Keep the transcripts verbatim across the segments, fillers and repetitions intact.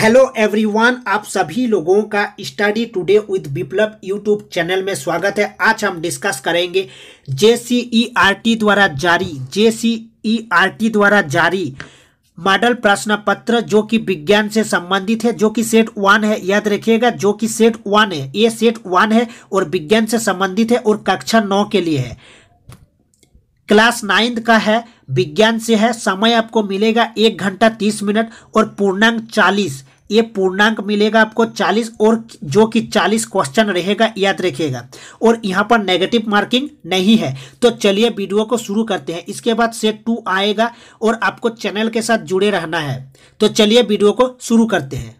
Hello everyone, आप सभी लोगों का study today with Viplav YouTube channel में स्वागत है। आज हम डिस्कस करेंगे जेसीईआरटी द्वारा जारी जेसीईआरटी द्वारा जारी मॉडल प्रश्न पत्र जो कि विज्ञान से संबंधित है, जो कि सेट वन है। याद रखिएगा, जो कि सेट वन है, ये सेट वन है और विज्ञान से संबंधित है और कक्षा नौ के लिए है, क्लास नाइन्थ का है, विज्ञान से है। समय आपको मिलेगा एक घंटा तीस मिनट और पूर्णांक चालीस, ये पूर्णांक मिलेगा आपको चालीस और जो कि चालीस क्वेश्चन रहेगा, याद रखिएगा। और यहाँ पर नेगेटिव मार्किंग नहीं है। तो चलिए वीडियो को शुरू करते हैं। इसके बाद सेट टू आएगा और आपको चैनल के साथ जुड़े रहना है। तो चलिए वीडियो को शुरू करते हैं।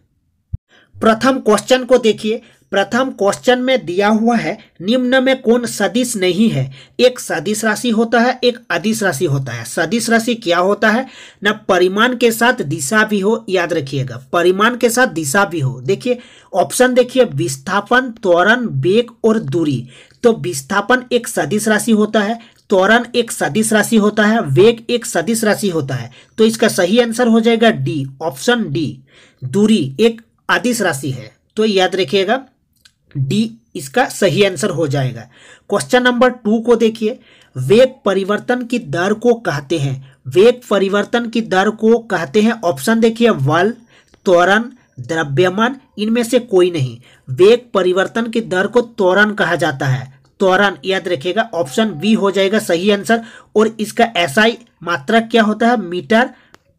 प्रथम क्वेश्चन को देखिए। प्रथम क्वेश्चन में दिया हुआ है, निम्न में कौन सदिश नहीं है? एक सदिश राशि होता है, एक अदिश राशि होता है। सदिश राशि क्या होता है ना? परिमाण के साथ दिशा भी हो, याद रखिएगा, परिमाण के साथ दिशा भी हो। देखिए ऑप्शन देखिए, विस्थापन, त्वरण, वेग और दूरी। तो विस्थापन एक सदिश राशि होता है, त्वरण एक सदिश राशि होता है, वेग एक सदिश राशि होता है। तो इसका सही आंसर हो जाएगा डी, ऑप्शन डी। दूरी एक अदिश राशि है, तो याद रखिएगा डी इसका सही आंसर हो जाएगा। क्वेश्चन नंबर टू को देखिए। वेग परिवर्तन की दर को कहते हैं, वेग परिवर्तन की दर को कहते हैं। ऑप्शन देखिए, बल, त्वरण, द्रव्यमान, इनमें से कोई नहीं। वेग परिवर्तन की दर को त्वरण कहा जाता है, त्वरण, याद रखिएगा। ऑप्शन बी हो जाएगा सही आंसर। और इसका एसआई मात्रक क्या होता है? मीटर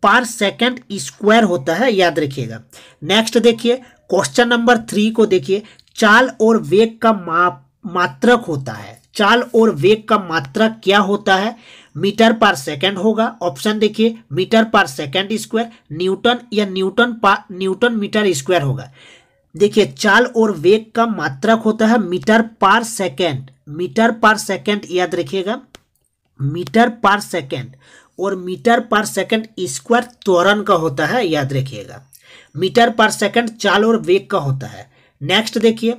पर सेकंड स्क्वायर होता है, याद रखिएगा। नेक्स्ट देखिए क्वेश्चन नंबर थ्री को देखिए। चाल और वेग का माप मात्रक होता है, चाल और वेग का मात्रक क्या होता है? मीटर पर सेकंड होगा। ऑप्शन देखिए, मीटर पर सेकंड स्क्वायर, न्यूटन या न्यूटन पर न्यूटन मीटर स्क्वायर होगा। देखिए चाल और वेग का मात्रक होता है मीटर पर सेकंड, मीटर पर सेकंड, याद रखिएगा, मीटर पर सेकंड। और मीटर पर सेकंड स्क्वायर त्वरण का होता है, याद रखिएगा। मीटर पर सेकंड चाल और वेग का होता है। नेक्स्ट देखिए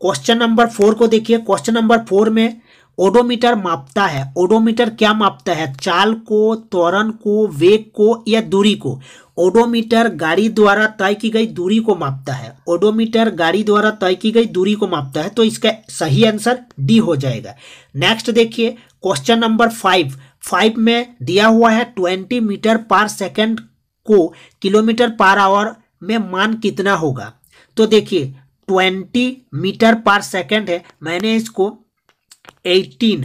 क्वेश्चन नंबर फोर को देखिए। क्वेश्चन नंबर फोर में ओडोमीटर मापता है। ओडोमीटर क्या मापता है? चाल को, त्वरण को, वेग को या दूरी को। ओडोमीटर गाड़ी द्वारा तय की गई दूरी को मापता है, ओडोमीटर गाड़ी द्वारा तय की गई दूरी को मापता है। तो इसका सही आंसर डी हो जाएगा। नेक्स्ट देखिए क्वेश्चन नंबर फाइव। फाइव में दिया हुआ है, ट्वेंटी मीटर पर सेकंड को किलोमीटर पर आवर में मान कितना होगा? तो देखिए ट्वेंटी मीटर पर सेकंड है, मैंने इसको एटीन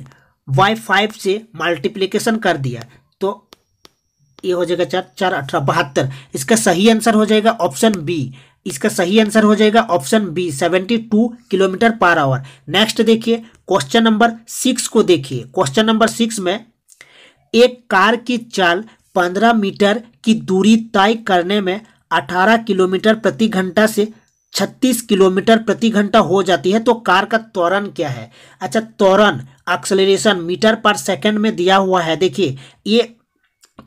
बाई फाइव से मल्टीप्लीकेशन कर दिया, तो ये हो जाएगा चार चार अठारह बहत्तर। इसका सही आंसर हो जाएगा ऑप्शन बी, इसका सही आंसर हो जाएगा ऑप्शन बी, बहत्तर किलोमीटर पर आवर। नेक्स्ट देखिए क्वेश्चन नंबर सिक्स को देखिए। क्वेश्चन नंबर सिक्स में एक कार की चाल पंद्रह मीटर की दूरी तय करने में अठारह किलोमीटर प्रति घंटा से छत्तीस किलोमीटर प्रति घंटा हो जाती है, तो कार का त्वरण क्या है? अच्छा, त्वरण एक्सेलरेशन मीटर पर सेकंड में दिया हुआ है। देखिए ये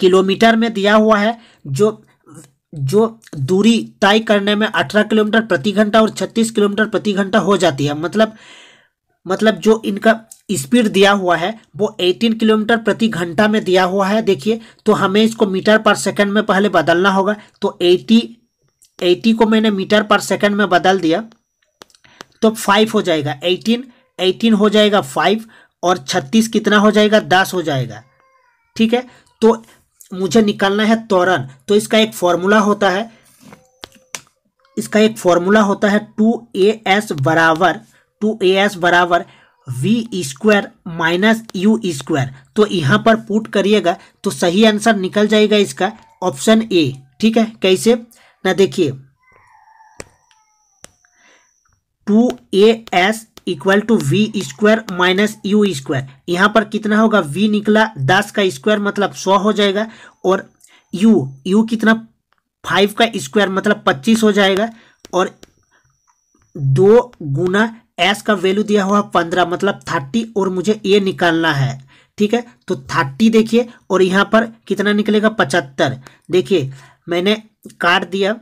किलोमीटर में दिया हुआ है, जो जो दूरी तय करने में अठारह किलोमीटर प्रति घंटा और छत्तीस किलोमीटर प्रति घंटा हो जाती है, मतलब मतलब जो इनका स्पीड दिया हुआ है वो अठारह किलोमीटर प्रति घंटा में दिया हुआ है। देखिए तो हमें इसको मीटर पर सेकंड में पहले बदलना होगा। तो अस्सी अस्सी को मैंने मीटर पर सेकंड में बदल दिया, तो फाइव हो जाएगा, अठारह अठारह हो जाएगा फाइव, और छत्तीस कितना हो जाएगा? दस हो जाएगा। ठीक है, तो मुझे निकालना है त्वरण। तो इसका एक फॉर्मूला होता है, इसका एक फॉर्मूला होता है टू ए एस बराबर टू ए एस बराबर V square minus U square. तो यहाँ पर पुट करिएगा तो सही आंसर निकल जाएगा इसका ऑप्शन ए। ठीक है, कैसे ना देखिए, two A S equal to V square minus U square. यहाँ पर कितना होगा? v निकला, दस का स्क्वायर मतलब सौ हो जाएगा, और u u कितना? फाइव का स्क्वायर मतलब पच्चीस हो जाएगा, और दो गुना एस का वैल्यू दिया हुआ पंद्रह मतलब थर्टी, और मुझे ये निकालना है। ठीक है, तो थर्टी देखिए, और यहाँ पर कितना निकलेगा? पचहत्तर। देखिए मैंने काट दिया,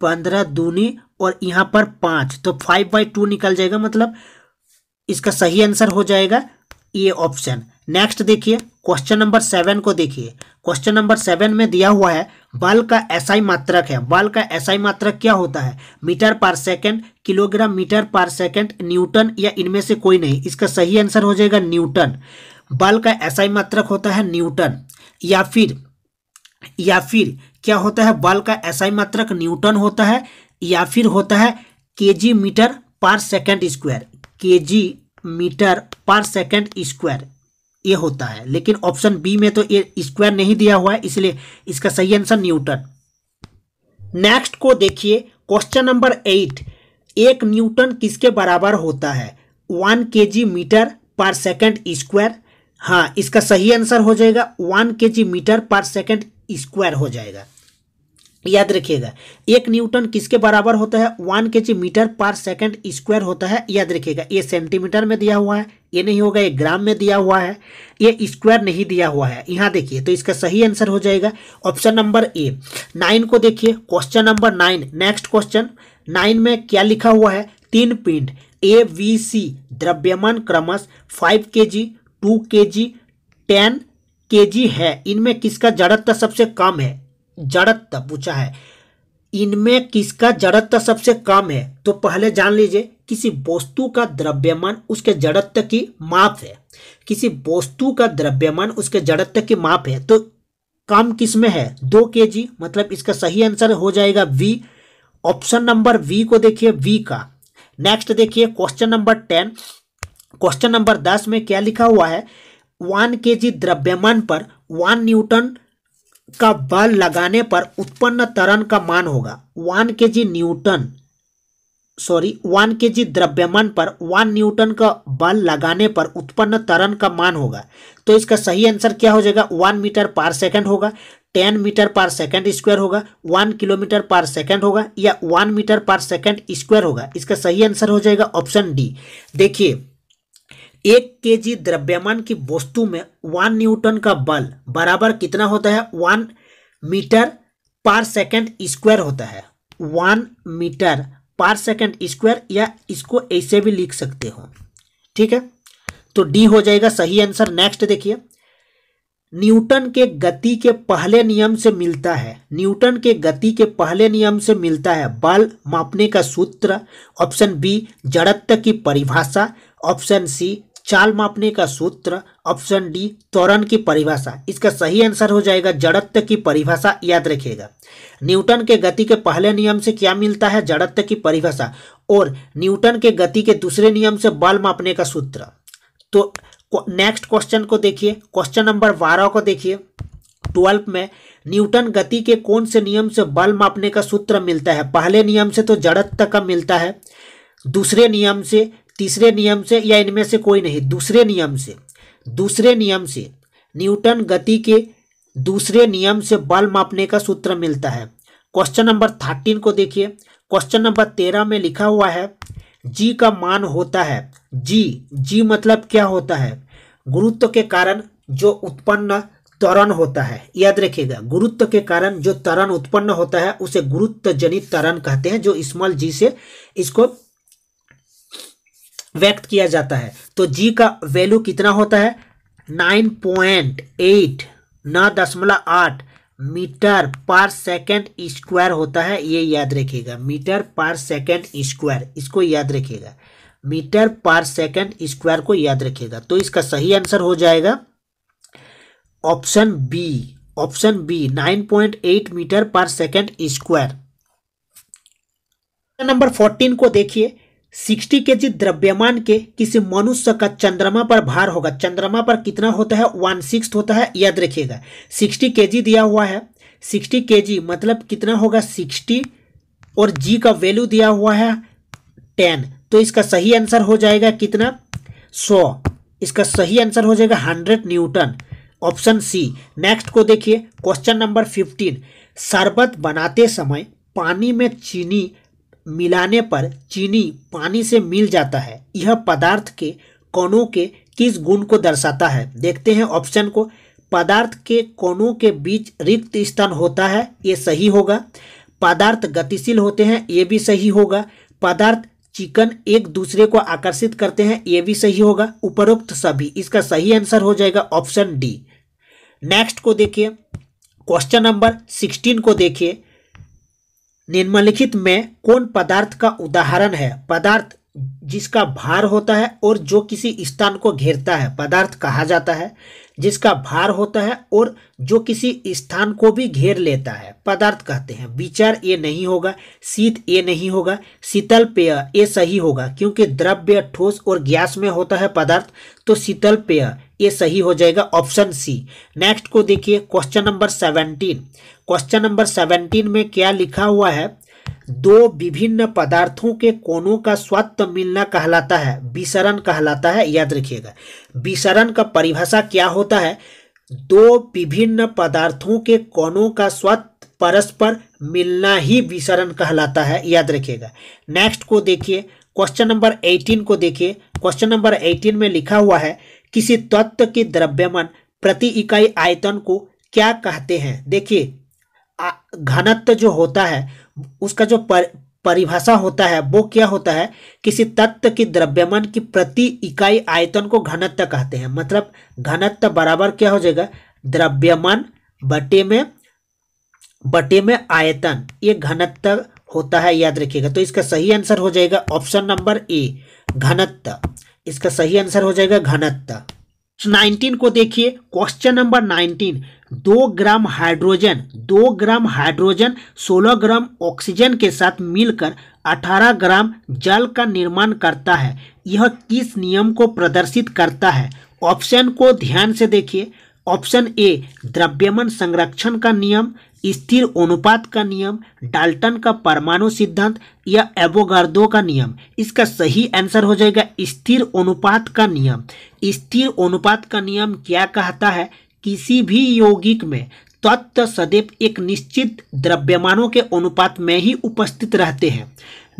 पंद्रह दूनी और यहाँ पर पाँच, तो फाइव बाई टू निकल जाएगा, मतलब इसका सही आंसर हो जाएगा ये ऑप्शन। नेक्स्ट देखिए क्वेश्चन नंबर सेवन को देखिए। क्वेश्चन नंबर सेवन में दिया हुआ है बल का एसआई मात्रक है। बल का एसआई मात्रक क्या होता है? मीटर पर सेकंड, किलोग्राम मीटर पर सेकंड, न्यूटन या इनमें से कोई नहीं। इसका सही आंसर हो जाएगा न्यूटन। बल का एसआई मात्रक होता है न्यूटन। या फिर या फिर क्या होता है? बल का एसआई मात्रक न्यूटन होता है। या फिर होता है केजी मीटर पर सेकंड स्क्वायर। केजी मीटर पर सेकंड स्क्वायर ये होता है, लेकिन ऑप्शन बी में तो ये स्क्वायर नहीं दिया हुआ है, इसलिए इसका सही आंसर न्यूटन। नेक्स्ट को देखिए, क्वेश्चन नंबर एट। एक न्यूटन किसके बराबर होता है? वन केजी मीटर पर सेकंड स्क्वायर। हाँ, इसका सही आंसर हो जाएगा वन केजी मीटर पर सेकंड स्क्वायर हो जाएगा। याद रखिएगा, एक न्यूटन किसके बराबर होता है? वन केजी मीटर पर सेकंड स्क्वायर होता है। याद रखिएगा, ये सेंटीमीटर में दिया हुआ है, ये नहीं होगा। ये ग्राम में दिया हुआ है, ये स्क्वायर नहीं दिया हुआ है। यहाँ देखिए, तो इसका सही आंसर हो जाएगा ऑप्शन नंबर ए। नाइन को देखिए, question number nine. Next question nine में क्या लिखा हुआ है? तीन पिंड ए बी सी द्रव्यमान क्रमश फाइव के जी, टू के जी, टेन के जी है। इनमें किसका जड़त्व सबसे कम है? जड़त्व पूछा है, इनमें किसका जड़त्व सबसे कम है? तो पहले जान लीजिए, किसी वस्तु का द्रव्यमान उसके जड़त्व की माप है। किसी वस्तु का द्रव्यमान उसके जड़त्व की माप है, तो कम किसमें है? दो केजी, मतलब इसका सही आंसर हो जाएगा वी। ऑप्शन नंबर वी को देखिए, वी का। नेक्स्ट देखिए question number ten. Question number दस में क्या लिखा हुआ है? वन केजी द्रव्यमान पर वन न्यूटन का बल लगाने पर उत्पन्न त्वरण का मान होगा। One KG Newton sorry one KG द्रव्यमान पर वन न्यूटन का बल लगाने पर उत्पन्न त्वरण का मान होगा। तो इसका सही आंसर क्या हो जाएगा? वन मीटर पर सेकंड होगा, टेन मीटर पर सेकंड स्क्वायर होगा, वन किलोमीटर पर सेकंड होगा, या वन मीटर पर सेकंड स्क्वायर होगा। इसका सही आंसर हो जाएगा ऑप्शन डी। देखिए, एक केजी द्रव्यमान की वस्तु में वन न्यूटन का बल बराबर कितना होता है? वन मीटर पर सेकंड स्क्वायर होता है। वन मीटर पर सेकंड स्क्वायर, या इसको ऐसे भी लिख सकते हो, ठीक है। तो डी हो जाएगा सही आंसर। नेक्स्ट देखिए, न्यूटन के गति के पहले नियम से मिलता है न्यूटन के गति के पहले नियम से मिलता है बल मापने का सूत्र। ऑप्शन बी जड़त्व की परिभाषा। ऑप्शन सी चाल मापने का सूत्र। ऑप्शन डी त्वरण की परिभाषा। इसका सही आंसर हो जाएगा जड़त्व की परिभाषा। याद रखिएगा, न्यूटन के गति के पहले नियम से क्या मिलता है? जड़त्व की परिभाषा। और न्यूटन के गति के दूसरे नियम से बल मापने का सूत्र। तो नेक्स्ट क्वेश्चन को देखिए, क्वेश्चन नंबर बारह को देखिए। ट्वेल्व में न्यूटन गति के कौन से नियम से बल मापने का सूत्र मिलता है? पहले नियम से तो जड़त्व का मिलता है, दूसरे नियम से, तीसरे नियम से, या इनमें से कोई नहीं। दूसरे नियम से दूसरे नियम से न्यूटन गति के दूसरे नियम से बल मापने का सूत्र मिलता है। क्वेश्चन नंबर थर्टीन को देखिए। क्वेश्चन नंबर तेरह में लिखा हुआ है जी का मान होता है जी जी मतलब क्या होता है? गुरुत्व के कारण जो उत्पन्न त्वरण होता है। याद रखिएगा, गुरुत्व के कारण जो त्वरण उत्पन्न होता है उसे गुरुत्व जनित त्वरण कहते हैं, जो स्मॉल जी से इसको व्यक्त किया जाता है। तो जी का वैल्यू कितना होता है? नाइन पॉइंट एट, नौ दशमलव आठ मीटर पर सेकंड स्क्वायर होता है। ये याद रखिएगा, मीटर पर सेकंड स्क्वायर, इसको याद रखिएगा। मीटर पर सेकंड स्क्वायर को याद रखिएगा। तो इसका सही आंसर हो जाएगा option B. Option B nine point eight metre पर सेकंड स्क्वायर। नंबर फोर्टीन को देखिए। साठ केजी द्रव्यमान के किसी मनुष्य का चंद्रमा पर भार होगा। चंद्रमा पर कितना होता है? वन सिक्स होता है। याद रखिएगा, साठ केजी दिया हुआ है। साठ केजी मतलब कितना होगा? साठ, और जी का वैल्यू दिया हुआ है टेन। तो इसका सही आंसर हो जाएगा कितना? सौ। इसका सही आंसर हो जाएगा hundred Newton, option C. Next को देखिए, क्वेश्चन नंबर फिफ्टीन। शरबत बनाते समय पानी में चीनी मिलाने पर चीनी पानी से मिल जाता है। यह पदार्थ के कोणों के किस गुण को दर्शाता है? देखते हैं ऑप्शन को। पदार्थ के कोणों के बीच रिक्त स्थान होता है, ये सही होगा। पदार्थ गतिशील होते हैं, ये भी सही होगा। पदार्थ चिकन एक दूसरे को आकर्षित करते हैं, ये भी सही होगा। उपरोक्त सभी। इसका सही आंसर हो जाएगा ऑप्शन डी। नेक्स्ट को देखिए, क्वेश्चन नंबर सिक्सटीन को देखिए, निम्नलिखित में कौन पदार्थ का उदाहरण है? पदार्थ जिसका भार होता है और जो किसी स्थान को घेरता है पदार्थ कहा जाता है। जिसका भार होता है और जो किसी स्थान को भी घेर लेता है पदार्थ कहते हैं। विचार ये नहीं होगा, शीत ये नहीं होगा, शीतल पेय ये सही होगा क्योंकि द्रव्य ठोस और गैस में होता है पदार्थ, तो शीतल पेय ये सही हो जाएगा ऑप्शन सी। नेक्स्ट को देखिए question number seventeen. Question number seventeen में क्या लिखा हुआ है? दो विभिन्न पदार्थों के कोनों का स्वात्त मिलना कहलाता है विसरण कहलाता है। याद रखिएगा विसरण का परिभाषा क्या होता है? दो विभिन्न पदार्थों के कोनों का स्वात्त परस्पर मिलना ही विसरण कहलाता है। याद रखिएगा। नेक्स्ट को देखिए क्वेश्चन नंबर अठारह को देखिए। क्वेश्चन नंबर अठारह में लिखा हुआ है किसी तत्व के द्रव्यमान प्रति इकाई आयतन को क्या कहते हैं? देखिए घनत्व जो होता है उसका जो पर, परिभाषा होता है वो क्या होता है? किसी तत्व की द्रव्यमान की प्रति इकाई आयतन को घनत्व कहते हैं। मतलब घनत्व बराबर क्या हो जाएगा? द्रव्यमान बटे में बटे में आयतन, ये घनत्व होता है। याद रखिएगा। तो इसका सही आंसर हो जाएगा ऑप्शन नंबर ए घनत्व। इसका सही आंसर हो जाएगा घनत्व। नाइनटीन को देखिए क्वेश्चन नंबर नाइनटीन, दो ग्राम हाइड्रोजन दो ग्राम हाइड्रोजन सोलह ग्राम ऑक्सीजन के साथ मिलकर अठारह ग्राम जल का निर्माण करता है। यह किस नियम को प्रदर्शित करता है? ऑप्शन को ध्यान से देखिए। ऑप्शन ए द्रव्यमान संरक्षण का नियम, स्थिर अनुपात का नियम, डाल्टन का परमाणु सिद्धांत या एवोगार्डो का नियम। इसका सही आंसर हो जाएगा स्थिर अनुपात का नियम। स्थिर अनुपात का नियम क्या कहता है? किसी भी यौगिक में तत्व सदैव एक निश्चित द्रव्यमानों के अनुपात में ही उपस्थित रहते हैं।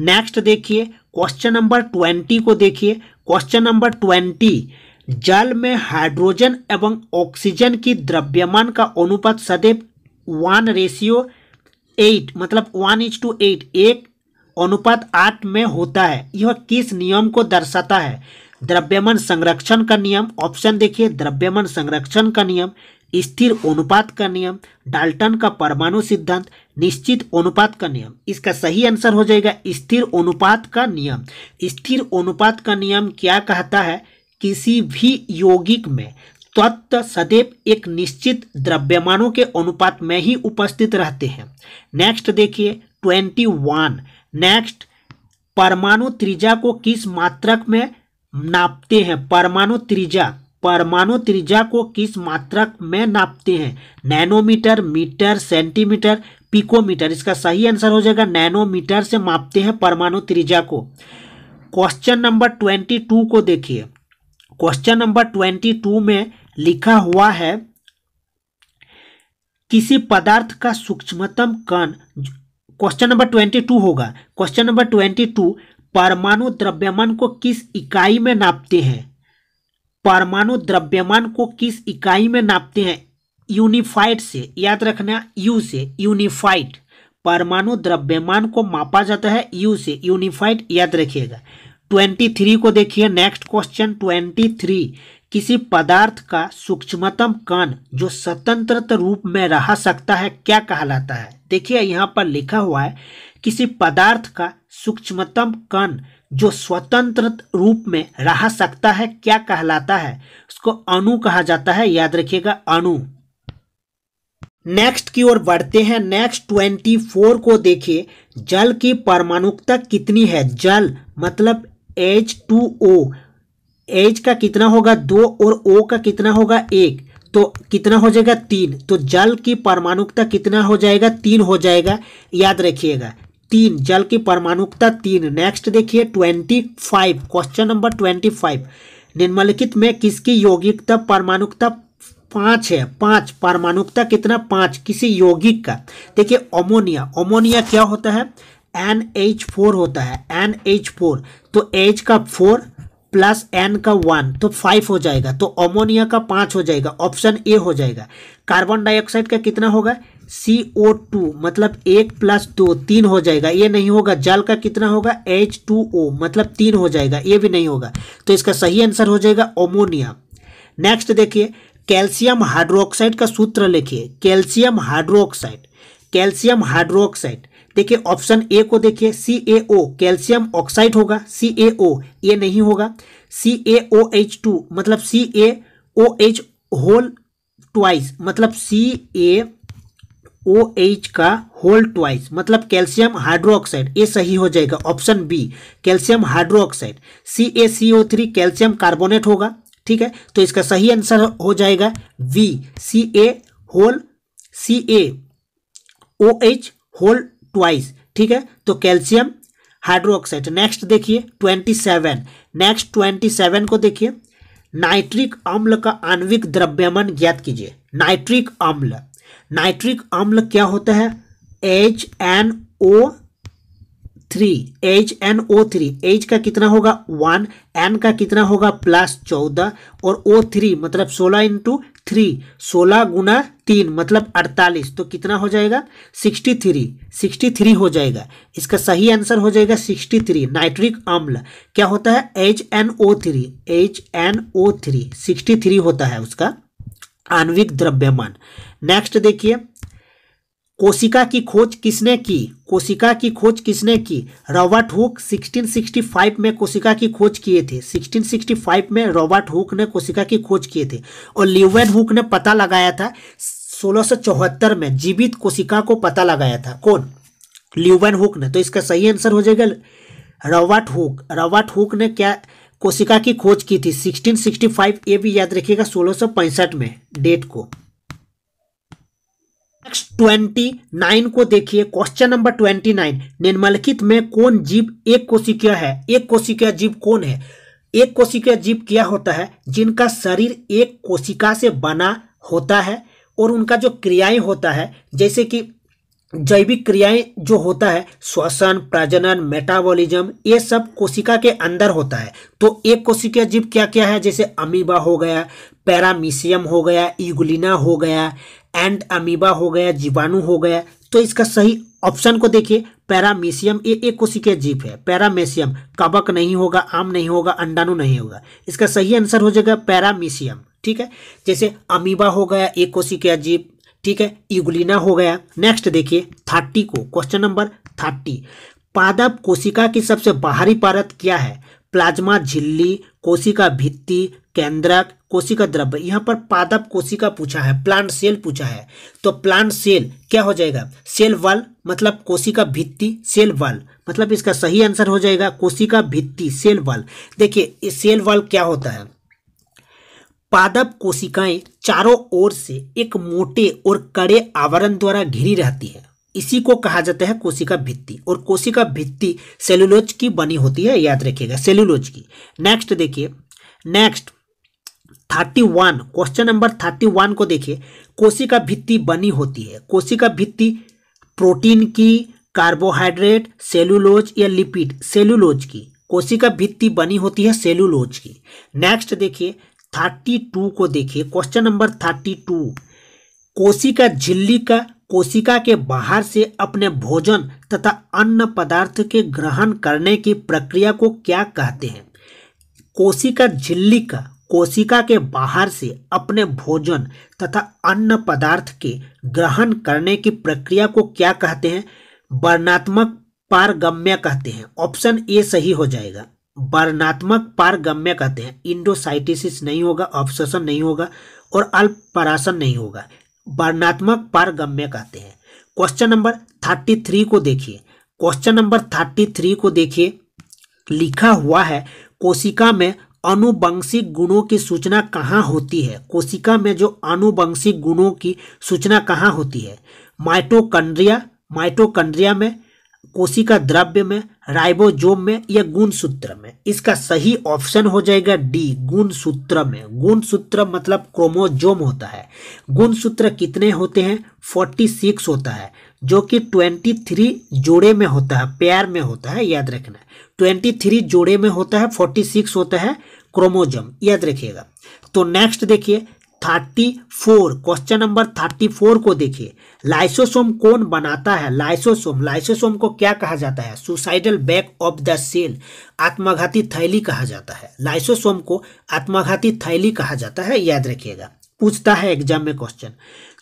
नेक्स्ट देखिए क्वेश्चन नंबर ट्वेंटी को देखिए। क्वेश्चन नंबर ट्वेंटी, जल में हाइड्रोजन एवं ऑक्सीजन की द्रव्यमान का अनुपात सदैव वन रेशियो एट मतलब वन इज टू एट एक अनुपात आठ में होता है। यह किस नियम को दर्शाता है? द्रव्यमान संरक्षण का नियम, ऑप्शन देखिए द्रव्यमान संरक्षण का नियम, स्थिर अनुपात का नियम, डाल्टन का परमाणु सिद्धांत, निश्चित अनुपात का नियम। इसका सही आंसर हो जाएगा स्थिर अनुपात का नियम। स्थिर अनुपात का नियम क्या कहता है? किसी भी यौगिक में तत्व सदैव एक निश्चित द्रव्यमानों के अनुपात में ही उपस्थित रहते हैं। नेक्स्ट देखिए ट्वेंटी वन। नेक्स्ट, परमाणु त्रिज्या को किस मात्रक में नापते हैं? परमाणु त्रिज्या परमाणु त्रिज्या को किस मात्रक में नापते हैं? Nanometre, metre, centimetre, picometre. इसका सही आंसर हो जाएगा नैनोमीटर से मापते हैं परमाणु त्रिज्या को। क्वेश्चन नंबर ट्वेंटी टू को देखिए। क्वेश्चन नंबर ट्वेंटी टू में लिखा हुआ है किसी पदार्थ का सूक्ष्मतम कण। क्वेश्चन नंबर ट्वेंटी टू होगा। क्वेश्चन नंबर ट्वेंटी टू, परमाणु द्रव्यमान को किस इकाई में नापते हैं? परमाणु द्रव्यमान को किस इकाई में नापते हैं? यूनिफाइड से, याद रखना यू से, यूनिफाइड। परमाणु द्रव्यमान को मापा जाता है यू से, यूनिफाइड। याद रखिएगा। ट्वेंटी थ्री को देखिए। नेक्स्ट क्वेश्चन ट्वेंटी थ्री, किसी पदार्थ का सूक्ष्मतम कण जो स्वतंत्र रूप में रह सकता है क्या कहलाता है? देखिए यहाँ पर लिखा हुआ है किसी पदार्थ का सूक्ष्मतम कण जो स्वतंत्र रूप में रह सकता है क्या कहलाता है? उसको अणु कहा जाता है। याद रखिएगा अणु। नेक्स्ट की ओर बढ़ते हैं। नेक्स्ट ट्वेंटी फोर को देखिए। जल की परमाणुकता कितनी है? जल मतलब एच टू ओ, H का कितना होगा दो और O का कितना होगा एक, तो कितना हो जाएगा तीन। तो जल की परमाणुकता कितना हो जाएगा? तीन हो जाएगा। याद रखिएगा तीन, जल की परमाणुकता तीन। नेक्स्ट देखिए twenty five, question number twenty five, निम्नलिखित में किसकी यौगिकता परमाणुकता पाँच है? पाँच, परमाणुकता कितना? पाँच, किसी यौगिक का। देखिए अमोनिया, अमोनिया क्या होता है? एन एच फोर होता है, एन एच फोर। तो H का फोर प्लस N का वन तो फाइव हो जाएगा। तो अमोनिया का पाँच हो जाएगा, ऑप्शन ए हो जाएगा। कार्बन डाइऑक्साइड का कितना होगा? सी ओ टू मतलब एक प्लस दो, तीन हो जाएगा। ये नहीं होगा। जल का कितना होगा? एच टू ओ मतलब तीन हो जाएगा। ये भी नहीं होगा। तो इसका सही आंसर हो जाएगा अमोनिया। नेक्स्ट देखिए कैल्शियम हाइड्रोक्साइड का सूत्र लिखिए, कैल्शियम हाइड्रोक्साइड, कैल्शियम हाइड्रोक्साइड। देखिए ऑप्शन ए को देखिए सी ए ओ कैल्शियम ऑक्साइड होगा, सी ए ओ ये नहीं होगा, सी ए ओ एच टू मतलब C A O H whole twice मतलब सी ए ओ एच का होल ट्वाइस मतलब कैल्शियम हाइड्रोक्साइड, ये सही हो जाएगा option B calcium hydroxide. C A C O three calcium carbonate होगा, ठीक है, तो इसका सही आंसर हो जाएगा V C A whole C A O H whole twice, ठीक है, तो कैल्शियम हाइड्रोक्साइड। नेक्स्ट देखिए सत्ताईस, नेक्स्ट सत्ताईस को देखिए, नाइट्रिक अम्ल का आणविक द्रव्यमान ज्ञात कीजिए। नाइट्रिक अम्ल, नाइट्रिक अम्ल क्या होता है, H N O three, H N O three, H का कितना होगा वन, N का कितना होगा प्लस चौदह और O थ्री मतलब सोलह इंटू थ्री, सोलह गुना तीन मतलब अड़तालीस, तो कितना हो जाएगा सिक्सटी थ्री, सिक्सटी थ्री हो जाएगा, इसका सही आंसर हो जाएगा सिक्सटी थ्री। नाइट्रिक अम्ल क्या होता है H N O three, H N O three sixty three होता है उसका आणविक द्रव्यमान। नेक्स्ट देखिए, कोशिका की खोज किसने की, कोशिका की खोज किसने की, रॉबर्ट हुक सोलह सौ पैंसठ में कोशिका की खोज किए थे, सोलह सौ पैंसठ में रॉबर्ट हुक ने कोशिका की खोज किए थे, और लीवेनहुक ने पता लगाया था सोलह सौ चौहत्तर में जीवित कोशिका को पता लगाया था, कौन, लीवेनहुक ने, तो इसका सही आंसर हो जाएगा रॉबर्ट हुक। रॉबर्ट हुक ने क्या कोशिका की खोज की थी सोलह सौ पैंसठ, ये भी याद रखिएगा सोलह सौ पैंसठ में डेट को। नेक्स्ट उनतीस को देखिए, क्वेश्चन नंबर उनतीस, निम्नलिखित में कौन जीव एक कोशिकीय है, एक कोशिकीय जीव कौन है, एक कोशिकीय जीव क्या होता है, जिनका शरीर एक कोशिका से बना होता है और उनका जो क्रियाएं होता है जैसे कि जैविक क्रियाएं जो होता है श्वसन, प्रजनन, मेटाबॉलिज्म, ये सब कोशिका के अंदर होता है, तो एक कोशिकीय जीव क्या क्या है, जैसे अमीबा हो गया, पैरामीशियम हो गया, यूगलिना हो गया, एंड अमीबा हो गया, जीवाणु हो गया, तो इसका सही ऑप्शन को देखिए पैरामीशियम, ये एक कोशिकीय जीव है, पैरामीशियम, कवक नहीं होगा, आम नहीं होगा, अंडाणु नहीं होगा, इसका सही आंसर हो जाएगा पैरामीशियम, ठीक है, जैसे अमीबा हो गया एक कोशिकीय जीव, ठीक है, यूगलिना हो गया। नेक्स्ट देखिए थर्टी को, क्वेश्चन नंबर थर्टी, पादप कोशिका की सबसे बाहरी परत क्या है, प्लाज्मा झिल्ली, कोशिका भित्ति, केंद्रक, कोशिका द्रव्य, यहाँ पर पादप कोशिका पूछा है, प्लांट सेल पूछा है, तो प्लांट सेल क्या हो जाएगा, सेल वॉल मतलब कोशिका भित्ति, सेल वॉल मतलब इसका सही आंसर हो जाएगा कोशिका भित्ति, सेल वॉल। देखिए ये सेल वॉल क्या होता है, पादप कोशिकाएं चारों ओर से एक मोटे और कड़े आवरण द्वारा घिरी रहती है, इसी को कहा जाता है कोशिका भित्ति, और कोशिका भित्ति सेलुलोज की बनी होती है, याद रखिएगा सेलुलोज की। नेक्स्ट देखिए, next thirty one, question number thirty one को देखिए, कोशिका भित्ति बनी होती है, कोशिका भित्ति प्रोटीन की, कार्बोहाइड्रेट, सेलुलोज या लिपिड, सेलुलोज की, कोशिका भित्ति बनी होती है सेलुलोज की। नेक्स्ट देखिए थर्टी टू को देखिए, क्वेश्चन नंबर थर्टी टू, कोशिका झिल्ली का कोशिका के बाहर से अपने भोजन तथा अन्य पदार्थ के ग्रहण करने की प्रक्रिया को क्या कहते हैं, कोशिका झिल्ली का कोशिका के बाहर से अपने भोजन तथा अन्य पदार्थ के ग्रहण करने की प्रक्रिया को क्या कहते हैं, वर्णात्मक पारगम्य कहते हैं, ऑप्शन ए सही हो जाएगा, वर्णात्मक पारगम्य कहते हैं, इंडोसाइटिस नहीं होगा, ऑब्सेशन नहीं होगा और अल्पराशन नहीं होगा, वर्णात्मक पारगम्य कहते हैं। क्वेश्चन नंबर थर्टी थ्री को देखिए, क्वेश्चन नंबर थर्टी थ्री को देखिए लिखा हुआ है, कोशिका में आनुवंशिक गुणों की सूचना कहाँ होती है, कोशिका में जो आनुवंशिक गुणों की सूचना कहाँ होती है, माइटोकॉन्ड्रिया, माइटोकॉन्ड्रिया में, कोशिका द्रव्य में, राइबोसोम में या गुणसूत्र में, इसका सही ऑप्शन हो जाएगा डी गुणसूत्र में। गुणसूत्र मतलब क्रोमोसोम होता है, गुणसूत्र कितने होते हैं छियालीस होता है, जो कि तेईस जोड़े में होता है, पेयर में होता है, याद रखना तेईस जोड़े में होता है, छियालीस होता है क्रोमोसोम, याद रखिएगा। तो नेक्स्ट देखिए thirty four, question number thirty four को देखिए, लाइसोसोम कौन बनाता है, लाइसोसोम, लाइसोसोम को क्या कहा जाता है, suicidal bag of the cell, आत्मघाती थैली कहा जाता है, लाइसोसोम को आत्मघाती थैली कहा जाता है, याद रखिएगा। पूछता है एग्जाम में क्वेश्चन।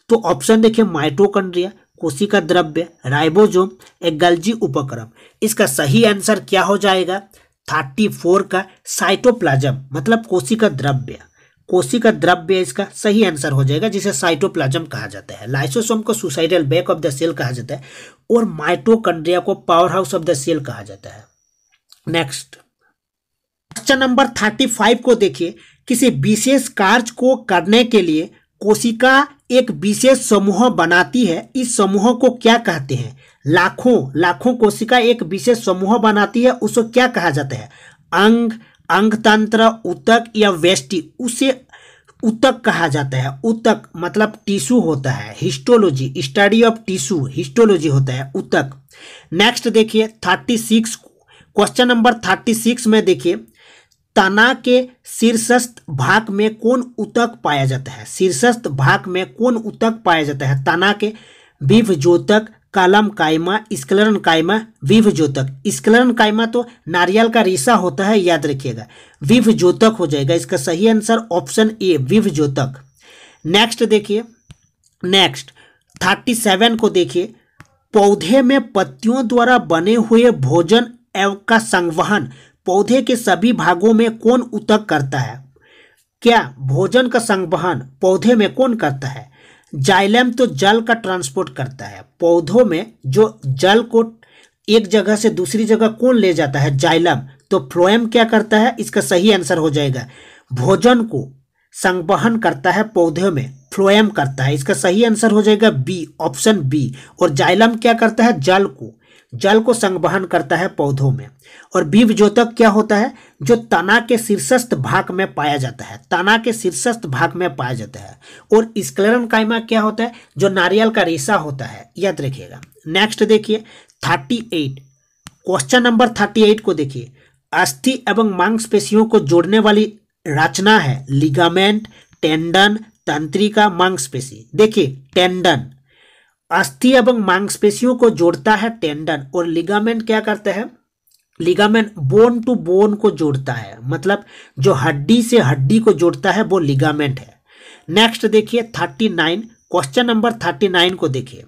तो ऑप्शन देखिए माइटोकॉन्ड्रिया, कोशिका द्रव्य, राइबोसोम, एल्गी उपक्रम। इसका सही आंसर क्या हो जाएगा थर्टी फोर का साइटोप्लाज्म मतलब कोशिका द्रव्य। कोशिका द्रव्य इसका सही आंसर हो जाएगा जिसे साइटोप्लाज्म कहा जाता है। लाइसोसोम को suicidal back of the cell कहा जाता है और माइटोकॉन्ड्रिया को power house of the cell कहा जाता है। Next question number thirty five को देखिए, किसी विशेष कार्य को करने के लिए कोशिका एक विशेष समूह बनाती है, इस समूह को क्या कहते हैं। लाखों लाखों कोशिका एक विशेष समूह बनाती है, उसको क्या कहा जाता है। अंग, अंगतंत्र, ऊतक या वेष्टि, उसे ऊतक कहा जाता है। ऊतक मतलब टिश्यू होता है। Histology study of tissue, histology होता है ऊतक। नेक्स्ट देखिए thirty six question number thirty six में देखिए, तना के शीर्षस्थ भाग में कौन ऊतक पाया जाता है। शीर्षस्थ भाग में कौन ऊतक पाया जाता है। तना के विभज्योतक, कलम कायमा, स्क्लेरन कायमा, विभज्योतक। स्क्लेरन कायमा तो नारियल का रेशा होता है, याद रखिएगा। विभज्योतक हो जाएगा इसका सही आंसर ऑप्शन ए विभज्योतक। नेक्स्ट देखिए, नेक्स्ट थर्टी सेवन को देखिए, पौधे में पत्तियों द्वारा बने हुए भोजन एवं का संवहन पौधे के सभी भागों में कौन ऊतक करता है। क्या भोजन का संवहन पौधे में कौन करता है। जाइलम तो जल का ट्रांसपोर्ट करता है। पौधों में जो जल को एक जगह से दूसरी जगह कौन ले जाता है, जाइलम। तो फ्लोएम क्या करता है, इसका सही आंसर हो जाएगा। भोजन को संवहन करता है पौधे में, फ्लोएम करता है। इसका सही आंसर हो जाएगा बी ऑप्शन बी। और जाइलम क्या करता है, जल को जल को संवहन करता है पौधों में। और बीजोतक क्या होता है, जो तना के शीर्षस्थ भाग में पाया जाता है। तना के शीर्षस्थ भाग में पाया जाता है। और स्क्लेरन कायमा क्या होता है, जो नारियल का रेशा होता है, याद रखिएगा। नेक्स्ट देखिए thirty eight question number thirty eight को देखिए, अस्थि एवं मांसपेशियों को जोड़ने वाली रचना है लिगामेंट, टेंडन, तंत्रिका, मांसपेशी। देखिए टेंडन अस्थि एवं मांसपेशियों को जोड़ता है टेंडन, और लिगामेंट क्या करता है, लिगामेंट बोन टू बोन को जोड़ता है, मतलब जो हड्डी से हड्डी को जोड़ता है वो लिगामेंट है। नेक्स्ट देखिए thirty nine question number thirty nine को देखिए,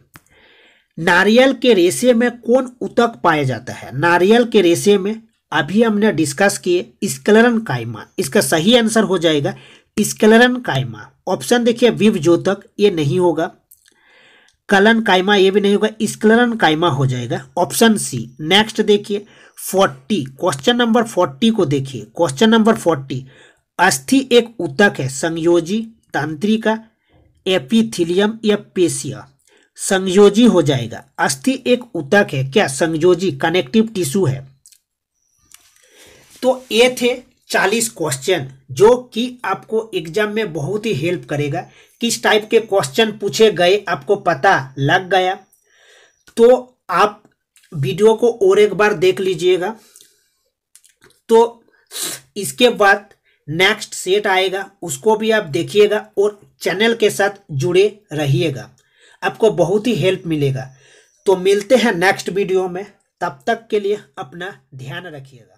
नारियल के रेशे में कौन ऊतक पाया जाता है। नारियल के रेशे में अभी हमने डिस्कस किए स्क्लेरन कायमा। इसका सही आंसर हो जाएगा स्क्लेरन कायमा। ऑप्शन देखिए विभज्योतक ये नहीं होगा, कलन कायमा ये भी नहीं होगा, स्क्लेरन कायमा हो जाएगा ऑप्शन सी। नेक्स्ट देखिए फोर्टी क्वेश्चन नंबर फोर्टी को देखिए, क्वेश्चन नंबर फोर्टी, अस्थि एक ऊतक है, संयोजी, तंत्रिका, एपिथेलियम या पेशिया। संयोजी हो जाएगा। अस्थि एक ऊतक है, क्या संयोजी कनेक्टिव टिश्यू है। तो ये थे चालीस क्वेश्चन जो कि आपको एग्जाम में बहुत ही हेल्प करेगा। किस टाइप के क्वेश्चन पूछे गए आपको पता लग गया तो आप वीडियो को और एक बार देख लीजिएगा। तो इसके बाद नेक्स्ट सेट आएगा, उसको भी आप देखिएगा और चैनल के साथ जुड़े रहिएगा, आपको बहुत ही हेल्प मिलेगा। तो मिलते हैं नेक्स्ट वीडियो में, तब तक के लिए अपना ध्यान रखिएगा।